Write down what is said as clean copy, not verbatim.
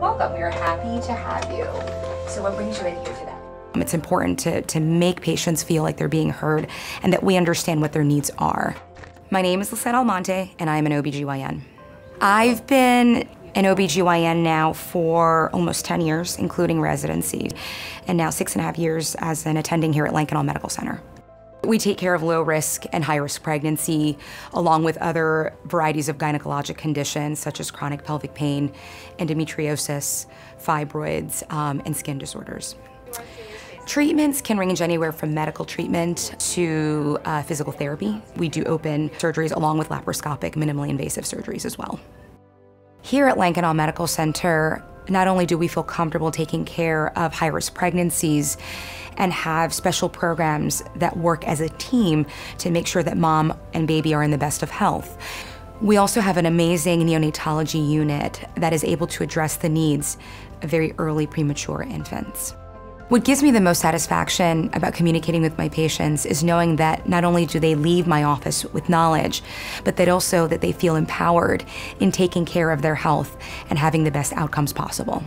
Welcome, we are happy to have you. So what brings you in here today? It's important to make patients feel like they're being heard and that we understand what their needs are. My name is Licette Almonte and I am an OBGYN. I've been an OBGYN now for almost 10 years, including residency, and now 6.5 years as an attending here at Lankenau Medical Center. We take care of low-risk and high-risk pregnancy, along with other varieties of gynecologic conditions such as chronic pelvic pain, endometriosis, fibroids, and skin disorders. Treatments can range anywhere from medical treatment to physical therapy. We do open surgeries along with laparoscopic, minimally invasive surgeries as well. Here at Lankenau Medical Center, not only do we feel comfortable taking care of high-risk pregnancies and have special programs that work as a team to make sure that mom and baby are in the best of health. We also have an amazing neonatology unit that is able to address the needs of very early premature infants. What gives me the most satisfaction about communicating with my patients is knowing that not only do they leave my office with knowledge, but that also that they feel empowered in taking care of their health and having the best outcomes possible.